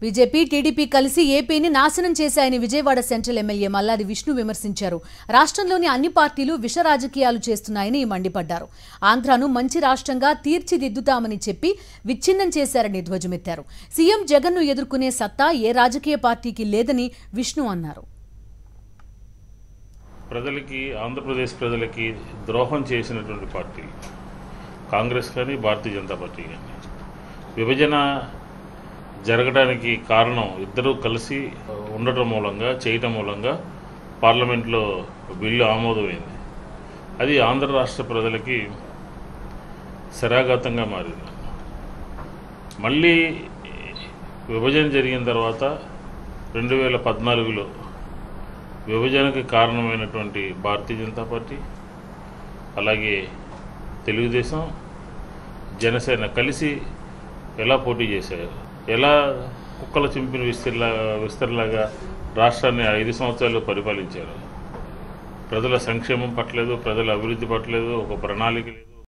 BJP TDP కలిసి ఏపీని నాశనం చేశాయని విజయవాడ సెంట్రల్ ఎమ్మెల్యే మల్లాది విష్ణు విమర్శించారు. రాష్ట్రంలోని అన్ని పార్టీలు విష రాజకీయాలు చేస్తున్నాయని మండిపడ్డారు. ఆంధ్రాను మంచి రాష్ట్రంగా తీర్చిదిద్దుతామని చెప్పి విచ్ఛిన్నం చేశారని ధ్వజమెత్తారు. సీఎం జగన్ను ఎదుర్కొనే సత్తా ఏ రాజకీయ పార్టీకి లేదని విష్ణు అన్నారు. ప్రజలకి ఆంధ్రప్రదేశ్ ప్రజలకి ద్రోహం చేసినటువంటి పార్టీ కాంగ్రెస్ కానీ భారతీయ జనతా పార్టీ కానీ విభజన జరగడానికి కారణం ఇద్దరూ కలిసి ఉండటం మూలంగా చేయటం మూలంగా పార్లమెంట్లో బిల్లు ఆమోదమైంది. అది ఆంధ్ర రాష్ట్ర ప్రజలకి శరాఘాతంగా మారింది. మళ్ళీ విభజన జరిగిన తర్వాత 2014లో విభజనకి కారణమైనటువంటి భారతీయ జనతా పార్టీ అలాగే తెలుగుదేశం జనసేన కలిసి ఎలా పోటీ చేశారు, ఎలా కుక్కల చింపిన విస్తరలాగా రాష్ట్రాన్ని 5 సంవత్సరాలు పరిపాలించారు. ప్రజల సంక్షేమం పట్లేదు, ప్రజల అభివృద్ధి పట్లేదు, ఒక ప్రణాళిక లేదు.